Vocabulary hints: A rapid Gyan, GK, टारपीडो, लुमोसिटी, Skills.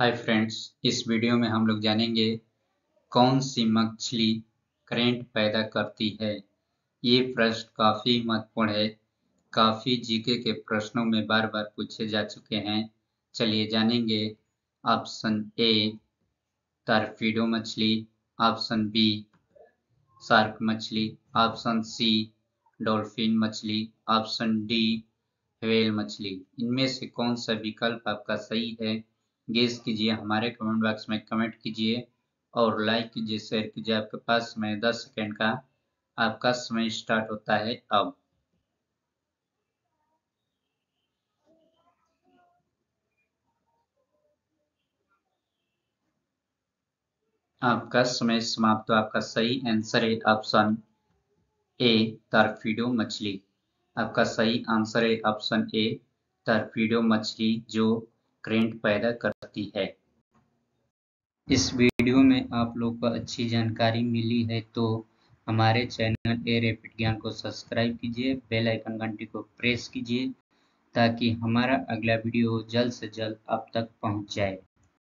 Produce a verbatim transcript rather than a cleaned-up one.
Hi friends, इस video में हम लोग जानेंगे कौन सी मछली करंट पैदा करती है। ये प्रश्न काफ़ी महत्वपूर्ण है, काफ़ी जीके के प्रश्नों में बार बार पूछे जा चुके हैं। चलिए जानेंगे। ऑप्शन ए टारपीडो मछली, ऑप्शन बी शार्क मछली, ऑप्शन सी डॉल्फिन मछली, ऑप्शन डी व्हेल मछली। इनमें से कौन सा विकल्प आपका सही है, गेस कीजिए। हमारे कमेंट बॉक्स में कमेंट कीजिए और लाइक कीजिए, शेयर कीजिए। आपके पास में दस सेकेंड का आपका समय स्टार्ट होता है अब। आपका समय समाप्त। तो आपका सही आंसर है ऑप्शन ए टारपीडो मछली। आपका सही आंसर है ऑप्शन ए टारपीडो मछली, जो करंट पैदा करती है। इस वीडियो में आप लोग को अच्छी जानकारी मिली है तो हमारे चैनल ए रैपिड ज्ञान को सब्सक्राइब कीजिए, बेल आइकन घंटी को प्रेस कीजिए ताकि हमारा अगला वीडियो जल्द से जल्द आप तक पहुंच जाए।